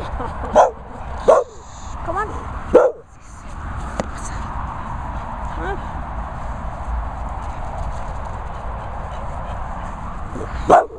Come on. What's up? Huh?